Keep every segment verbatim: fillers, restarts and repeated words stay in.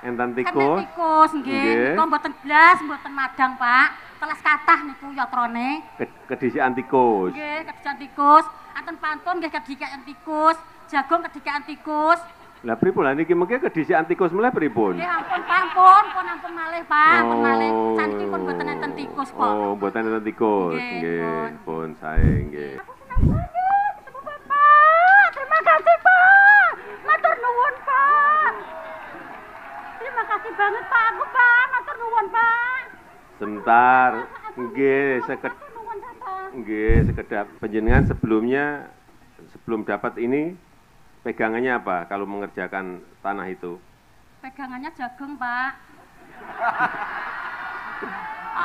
Enten tikus. Enten tikus nggih. Niku mboten blas, mboten madang, Pak. Telas kathah niku yatrane. Kedisikan tikus. Nggih, kedisikan tikus. Anten pantun nggih kedisikan tikus, jagung kedisikan tikus. Lah pripun lah niki mengke kedisikan tikus meleh pripun? Nggih, ampun, Pak, ampun, pun ampun malih, Pak, ampun malih. Saniki pun mboten enten tikus kok. Oh, mboten enten tikus. Nggih, pun sae nggih. Aku senang banget ketemu Bapak. Terima kasih, Pak. Matur nuwun, Pak. Terima kasih banget, Pak. Aku, Pak, matur nuwun, Pak. Sebentar. Nggih, sekedap. Nggih, sekedap. Panjenengan sebelumnya sebelum dapat ini pegangannya apa kalau mengerjakan tanah itu? Pegangannya jagung, Pak.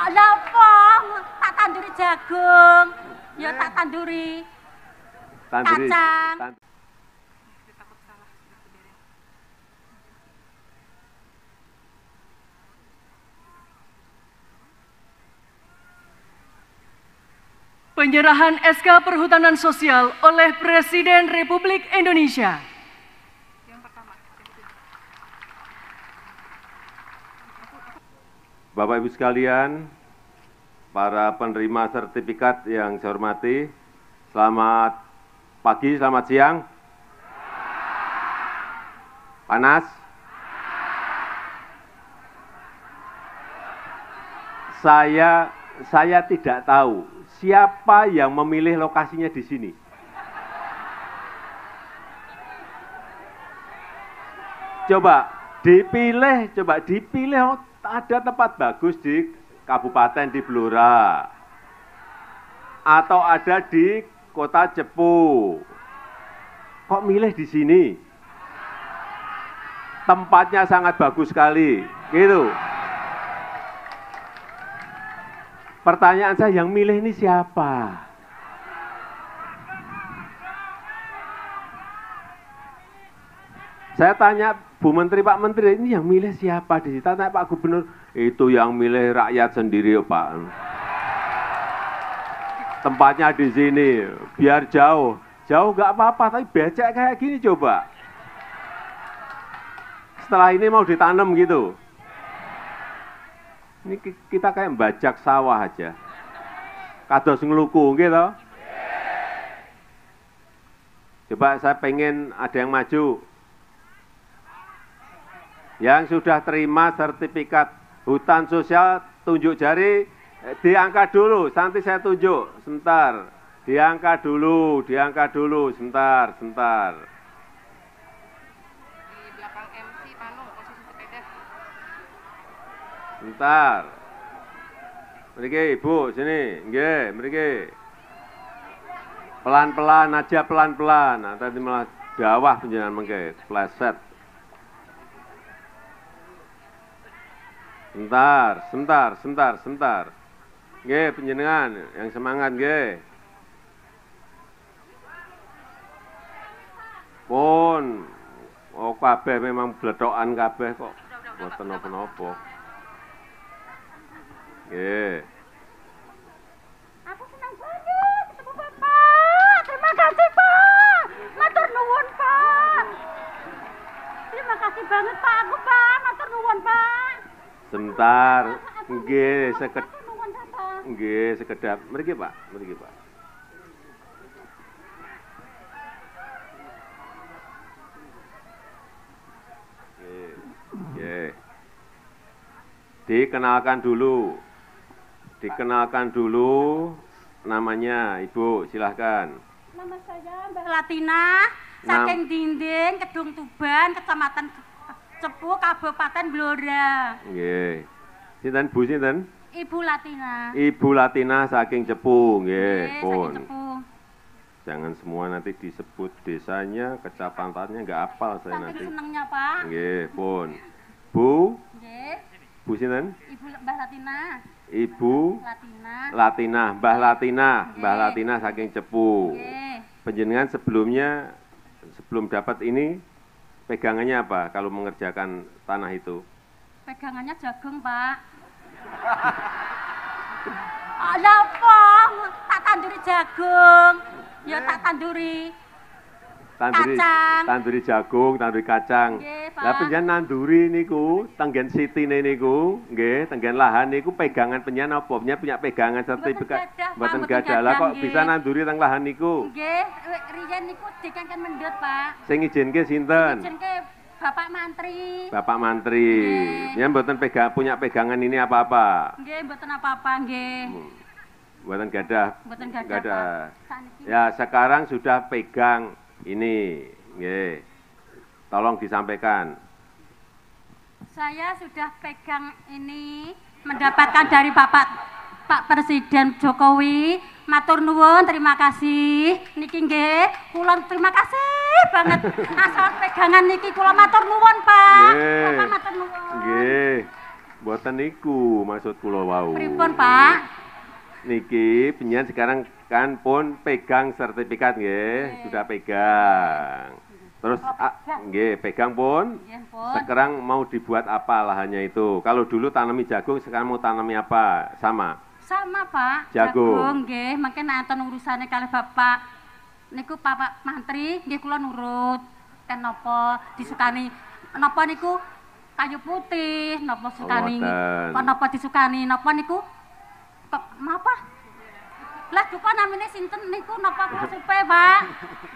Alah, Pak, tak tanduri jagung. Ya tak tanduri. Tanduri. Kacang. Tan Penyerahan S K Perhutanan Sosial oleh Presiden Republik Indonesia. Yang pertama. Bapak Ibu sekalian, para penerima sertifikat yang saya hormati, selamat pagi, selamat siang. Panas? Saya saya tidak tahu siapa yang memilih lokasinya di sini. Coba dipilih, coba dipilih ada tempat bagus di Kabupaten di Blora, atau ada di Kota Cepu. Kok milih di sini? Tempatnya sangat bagus sekali, gitu. Pertanyaan saya, yang milih ini siapa? Saya tanya Bu Menteri, Pak Menteri, ini yang milih siapa? Di situ tanya Pak Gubernur, itu yang milih rakyat sendiri, Pak. Tempatnya di sini, biar jauh. Jauh nggak apa-apa, tapi becek kayak gini coba. Setelah ini mau ditanam gitu. Ini kita kayak membajak sawah aja. Kados ngeluku gitu. Coba saya pengen ada yang maju. Yang sudah terima sertifikat hutan sosial, tunjuk jari, diangkat dulu, nanti saya tunjuk, sebentar. Diangkat dulu, diangkat dulu, sebentar, sebentar. Bentar. Mriki, Ibu, sini. Nggih, mriki. Pelan-pelan aja, pelan-pelan. Nanti malah dawah penjenengan mengke, pleset. Bentar, sebentar, sebentar, sebentar. Nggih, penjenengan yang semangat nggih. Pun oh kabeh memang bletokan kabeh kok. Mboten napa-napa. Yeah. Aku senang banget ketemu Bapak. Terima kasih, Pak. Matur nuwun, Pak. Terima kasih banget, Pak. Aku, Pak, matur nuwun, Pak. Sebentar. Nggih, sekedap. Nggih, sekedap. Mriki, Pak. Mriki, Pak. Nggih. Nggih. Dikenalkan dulu. Dikenalkan dulu namanya, Ibu, silahkan. Nama saya Mbah Latinah, saking Dinding, Kedung Tuban, Kecamatan Cepu, Kabupaten Blora. Nggih. Sinten Bu sinten? Ibu Latinah. Ibu Latinah saking Cepu, nggih, pun. Jangan semua nanti disebut desanya, kecapatannya nggak hafal saya nanti. Saking senengnya, Pak. Nggih, pun. Bu? Nggih. Bu sinten? Ibu Mbah Latinah. Ibu Latinah. Latinah, Mbah Latinah, Mbah Latinah saking Cepu. Panjenengan sebelumnya sebelum dapat ini pegangannya apa kalau mengerjakan tanah itu? Pegangannya jagung, Pak. Alah, Pak, tak tanduri jagung. Ya tak tanduri. Tanduri kacang. Tanduri jagung, tanduri kacang. Nggih, Lah penjen nanduri niku, tenggen siti niku, nggih, tenggen lahan niku pegangan penjen apa? Penjen punya pegangan sertifikat mboten gadah. Lah kok bisa nanduri teng lahan niku? Nggih, riyen niku dikengken mendhet, Pak. Sing izinke sinten? Izinke Bapak Mantri. Bapak Mantri. Ya mboten pegang punya pegangan ini apa-apa? Nggih, mboten apa-apa, nggih. Buatan gadah, buatan gadah, gadah. Ya sekarang sudah pegang ini, ye. Tolong disampaikan. Saya sudah pegang ini, mendapatkan dari Bapak Pak Presiden Jokowi. Matur nuwun, terima kasih. Niki nggih, kula terima kasih banget. Asal pegangan niki kula matur nuwun, Pak. Bapak matur nuwun. Nggih, buatan niku maksud kula wau. Pripun, Pak? Niki penyian sekarang kan pun pegang sertifikat nggih, sudah pegang. Terus nggih, pegang pun. Sekarang mau dibuat apa lahannya itu? Kalau dulu tanami jagung, sekarang mau tanami apa? Sama. Sama, Pak. Jagung. Jagung nggih, mungkin nonton urusannya kali Bapak. Niku Bapak Mantri nggih kula nurut. Ten napa disukani napa niku kayu putih, napa sukani napa disukani napa niku apa? Lah duka namine sinten niku napa kula supe, Pak?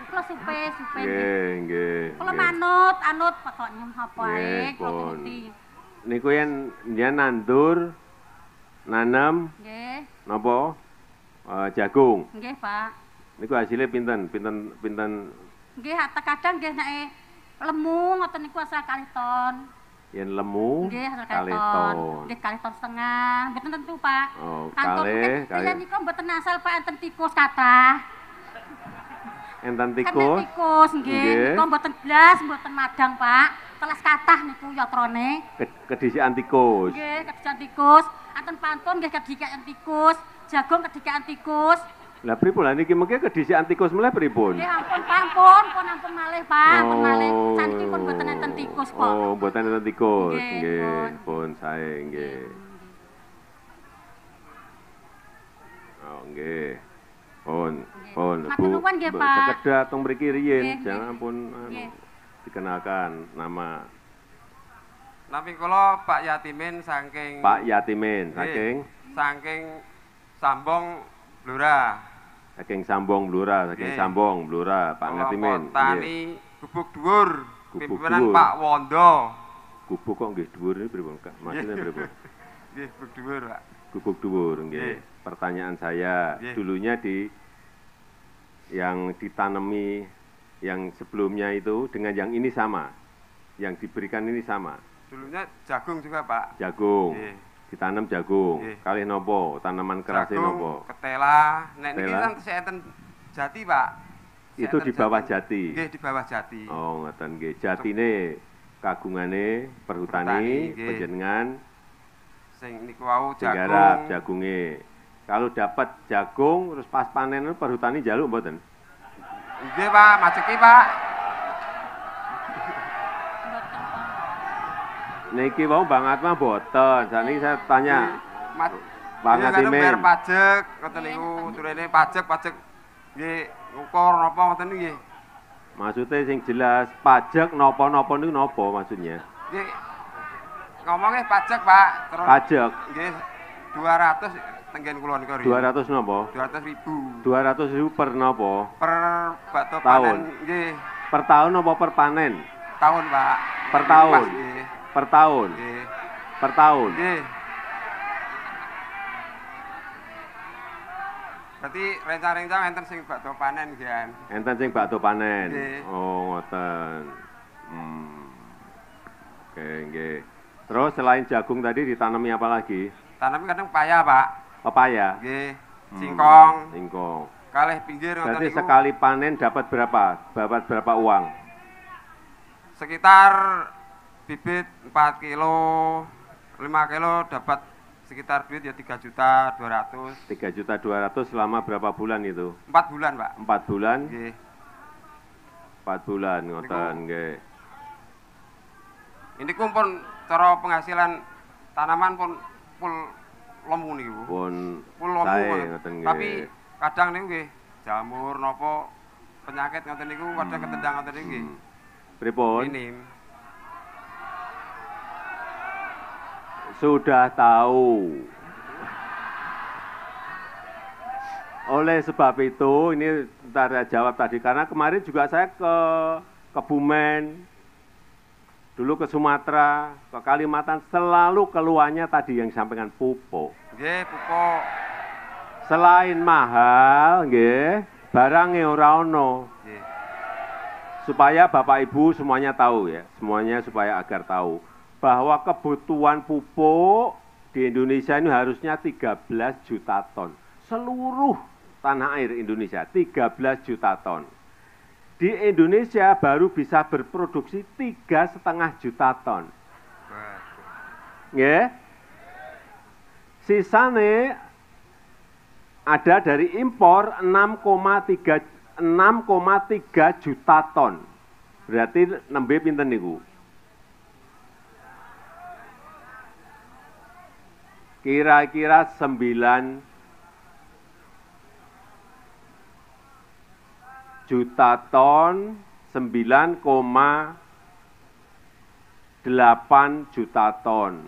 Kula supe, supe. Nggih, nggih. Kula manut, anut pokoknya apa ae kula turuti. Niku yen njenengan nandur nanem nggih. Napa? Jagung. Nggih, Pak. Niku hasilnya pinten? Pinten pinten? Nggih, kadang nggih nake lemu ngoten niku asal kalih ton. Yen lemu kalih ton, kalih ton setengah, mboten tentu, Pak. Oh, kalih, kalih. Yen niku mboten asal, Pak, enten tikus kathah. Enten tikus. Tikus nggih, niku mboten blas, mboten madang, Pak. Telas kathah niku yatrane. Kedisikan tikus. Nggih, kedisikan tikus. Enten pantun nggih kedisikan tikus, jagung kedisikan tikus. Lah pripun lah niki mengke kedisikan tikus muleh pripun? Ya ampun, ampun, ampun, ampun malih, Pak, ampun malih. Saniki pun mboten enten tikus kok. Oh, mboten enten tikus. Nggih, pun sae nggih. Oh, nggih. Pun, pun. Matur nuwun nggih, Pak. Sekedhak teng mriki riyin, jangan pun dikenalkan nama. Nami kula Pak Yatimin saking Pak Yatimin saking saking Sambong Blora. Saking Sambong Blora, saking Sambong Blora, Pak Ngatimin. Tani gubuk dhuwur, pimpinan Pak Wondo. Gubuk kok nggih dhuwur iki pripun, Kak? Maksudnya pripun? Nggih, gubuk dhuwur, Pak. Gubuk dhuwur nggih. Pertanyaan saya, dulunya di yang ditanami yang sebelumnya itu dengan yang ini sama. Yang diberikan ini sama. Dulunya jagung juga, Pak. Jagung. Ditanam jagung, kalih nopo tanaman kerasi nopo. Ketela, nek niki kan tesih enten jati, Pak. Itu di bawah jati. Nggih, di bawah jati. Oh, ngoten nggih. Jatine kagungane perhutani panjenengan sing niku wau jagung. Jagunge. Kalau dapat jagung terus pas panen perhutani njaluk mboten? Nggih, Pak, majeki, Pak. Niki wong banget mah boten. Saniki saya tanya. Banget ini. Bayar pajak, ngoten niku, turune pajak, pajak nggih ngukur napa ngoten nggih. Maksude sing jelas, pajak napa-napa niku napa maksudnya? Nggih. Ngomongnya pajak, Pak. Terus pajak. Nggih. dua ratus tenggen kula niku riyen. dua ratus napa? dua ratus ribu. dua ratus ribu per napa? Per bakto panen nggih. Per tahun apa per panen? Tahun, Pak. Per tahun. Per tahun, okay. Per tahun. Okay. Berarti rencang-rencang enten sing bakdo panen, kan? Enten sing bakdo panen. Okay. Oh, ngoten. Hmm. Oke, okay, nggih. Okay. Terus selain jagung tadi ditanami apa lagi? Tanami kadang paya, Pak. Pepaya. Nggih. Okay. Singkong. Hmm. Singkong. Kalih pinggir ngoten niku. Berarti sekali panen dapat berapa? Dapat berapa uang? Sekitar bibit empat kilo, lima kilo dapat sekitar duit ya tiga juta dua ratus. tiga juta dua ratus selama berapa bulan itu? empat bulan, Pak. empat bulan? Nggih. empat bulan ngoten nggih. Ini kumpul cara penghasilan tanaman pun pul lemu niku. Pun pul lemu. Tapi kadang niku nggih jamur napa penyakit ngoten niku kadang ketendang ngoten niki. Pripun? Minim. sudah tahu. Oleh sebab itu, ini sebentar saya jawab tadi, karena kemarin juga saya ke Kebumen, dulu ke Sumatera, ke Kalimantan, selalu keluarnya tadi yang disampaikan pupuk. Nggih, pupuk. Selain mahal, nggih, barangnya ora ono. Supaya Bapak Ibu semuanya tahu ya, semuanya supaya agar tahu bahwa kebutuhan pupuk di Indonesia ini harusnya tiga belas juta ton. Seluruh tanah air Indonesia, tiga belas juta ton. Di Indonesia baru bisa berproduksi tiga koma lima juta ton. Yeah. Sisane ada dari impor enam koma tiga juta ton. Berarti nembe pinten niku? Kira-kira sembilan juta ton, sembilan koma delapan juta ton,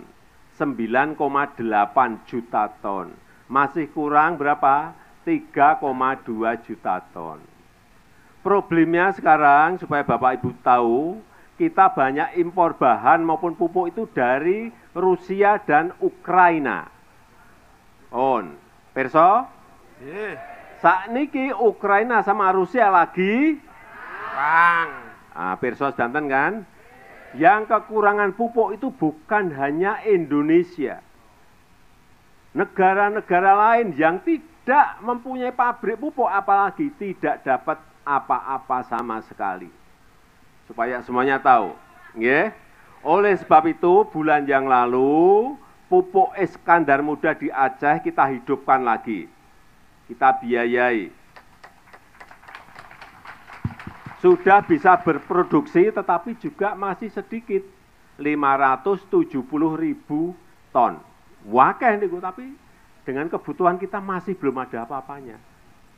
sembilan koma delapan juta ton, masih kurang berapa? tiga koma dua juta ton. Problemnya sekarang, supaya Bapak Ibu tahu, kita banyak impor bahan maupun pupuk itu dari Rusia dan Ukraina. On, perso? Yeah. Saat niki Ukraina sama Rusia lagi perang. Ah, pirsa sedanten kan? Yang kekurangan pupuk itu bukan hanya Indonesia. Negara-negara lain yang tidak mempunyai pabrik pupuk apalagi tidak dapat apa-apa sama sekali. Supaya semuanya tahu, nggih. Oleh sebab itu bulan yang lalu pupuk Iskandar Muda di Aceh kita hidupkan lagi. Kita biayai. Sudah bisa berproduksi tetapi juga masih sedikit, lima ratus tujuh puluh ribu ton. Wakeh niku, tapi dengan kebutuhan kita masih belum ada apa-apanya.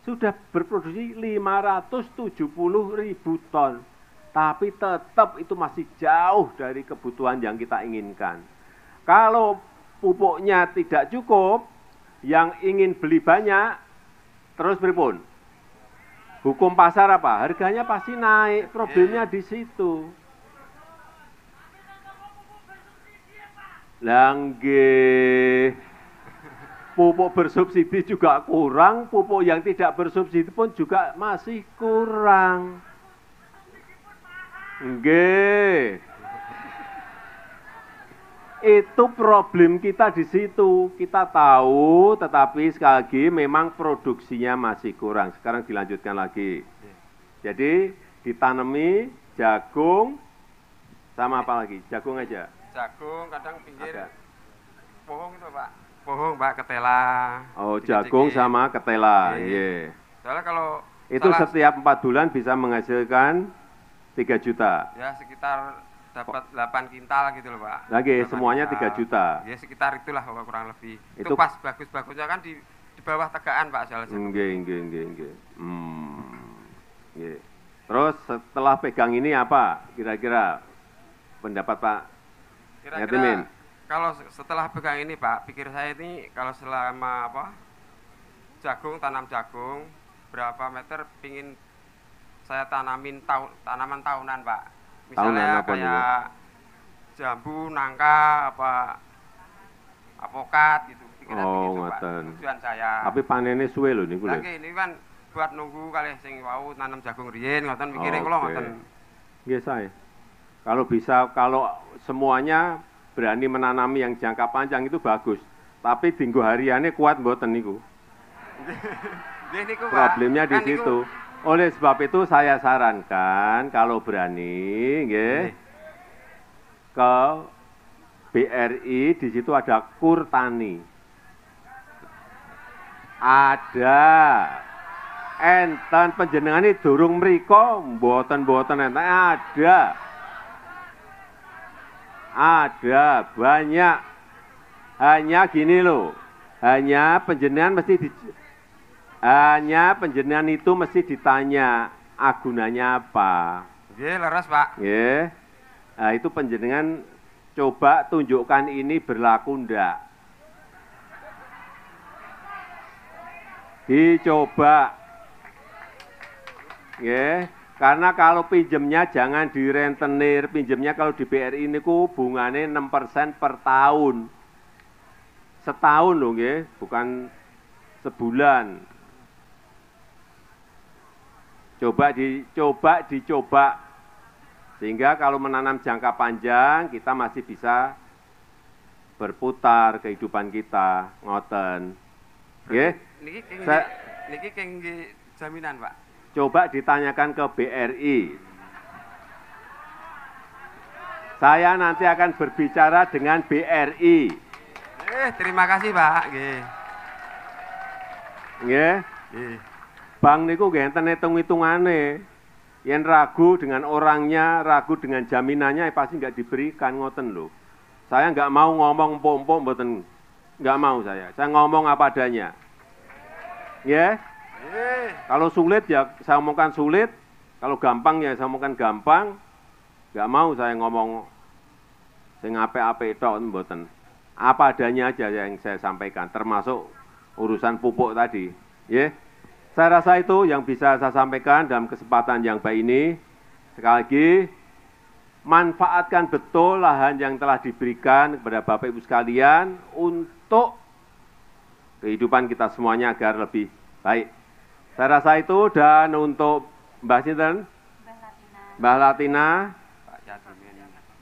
Sudah berproduksi lima ratus tujuh puluh ribu ton, tapi tetap itu masih jauh dari kebutuhan yang kita inginkan. Kalau pupuknya tidak cukup, yang ingin beli banyak, terus pripun? Hukum pasar apa? Harganya pasti naik, problemnya di situ. Langge, pupuk bersubsidi juga kurang, pupuk yang tidak bersubsidi pun juga masih kurang. Nggih. Itu problem kita di situ. Kita tahu, tetapi sekali lagi memang produksinya masih kurang. Sekarang dilanjutkan lagi. Jadi ditanami jagung sama apa lagi? Jagung aja. Jagung kadang pinggir bohong itu, Pak. Bohong, Pak, ketela. Oh, jagung sama ketela. Iya. Soalnya kalau itu setiap empat bulan bisa menghasilkan tiga juta. Ya, sekitar dapat delapan kintal gitu loh, Pak. Lagi semuanya tiga juta. Ya sekitar itulah kurang lebih. Itu, itu pas bagus-bagusnya kan di, di bawah tegaan, Pak, salah satu. Nggih, nggih, nggih, nggih. Hmm. Nggih. Terus setelah pegang ini apa kira-kira pendapat Pak? Kira-kira kalau setelah pegang ini, Pak, pikir saya ini kalau selama apa? Jagung, tanam jagung berapa meter pingin saya tanamin ta tanaman tahunan, Pak. Misalnya kayak jambu, nangka, apa apokat gitu. Pikiran begitu, Pak. Tujuan saya. Tapi panennya suwe loh niku lho. Lagi ini kan buat nunggu kali sing wau nanam jagung riyen ngoten pikire kula ngoten. Nggih sae. Kalau bisa kalau semuanya berani menanami yang jangka panjang itu bagus. Tapi dinggo hariane kuat mboten niku. Nggih niku, Pak. Problemnya di situ. Oleh sebab itu saya sarankan kalau berani nggih ke B R I, di situ ada Kurtani. Ada enten panjenengane durung mriko mboten-mboten enten ada. Ada banyak. Hanya gini loh. Hanya panjenengan mesti di Hanya penjenengan itu mesti ditanya agunannya apa. Iya, leres, Pak. Iya. Nah, itu penjenengan Coba tunjukkan ini berlaku enggak. Dicoba. Ya, karena kalau pinjemnya jangan di rentenir, pinjemnya kalau di B R I ini ku bungane enam persen per tahun. Setahun loh nggih, bukan sebulan. Coba dicoba, dicoba. Sehingga kalau menanam jangka panjang, kita masih bisa berputar kehidupan kita, ngoten. Nggih. Niki kengge jaminan, Pak. Coba ditanyakan ke B R I. Saya nanti akan berbicara dengan B R I. Eh, terima kasih, Pak. Nggih. Nggih. Nggih. Bank niku ngenten hitung-hitungane. Yang ragu dengan orangnya, ragu dengan jaminannya, eh, pasti nggak diberikan, ngoten loh. Saya nggak mau ngomong pom-pom, mboten, nggak mau saya. Saya ngomong apa adanya. Ya, yeah? yeah. Kalau sulit ya saya omongkan sulit, kalau gampang ya saya omongkan gampang. Nggak mau saya ngomong sing ape-ape tok, mboten. Apa adanya aja yang saya sampaikan, termasuk urusan pupuk tadi. Ya. Yeah? Saya rasa itu yang bisa saya sampaikan dalam kesempatan yang baik ini. Sekali lagi, manfaatkan betul lahan yang telah diberikan kepada Bapak-Ibu sekalian untuk kehidupan kita semuanya agar lebih baik. Saya rasa itu, dan untuk Mbah Sinten, Mbah Latinah,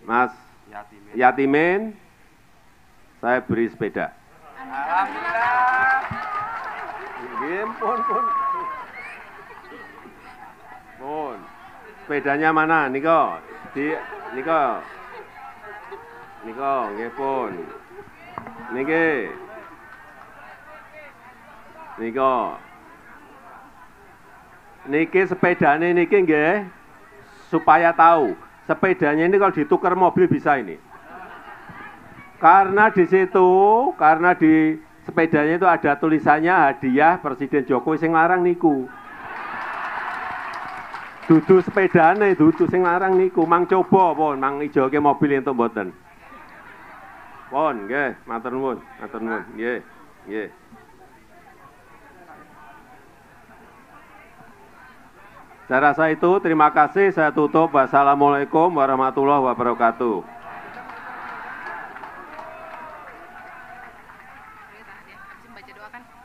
Mas Yatimin, saya beri sepeda. Alhamdulillah. Pun, pun. Pun. Sepedanya mana? Niko. Di niko. Niko, nggih pun. Niki. Niko. Niki sepedane niki nggih. Supaya tahu, sepedanya ini kalau ditukar mobil bisa ini. Karena di situ, karena di sepedanya itu ada tulisannya hadiah Presiden Jokowi sing larang niku. Dudu sepedane, dudu sing larang niku, mang coba pun, mang ijoke mobil entuk mboten. Pun nggih, matur nuwun, matur nuwun. Nggih, nggih. Saya rasa itu, terima kasih, saya tutup. Wassalamualaikum warahmatullahi wabarakatuh. Doakan.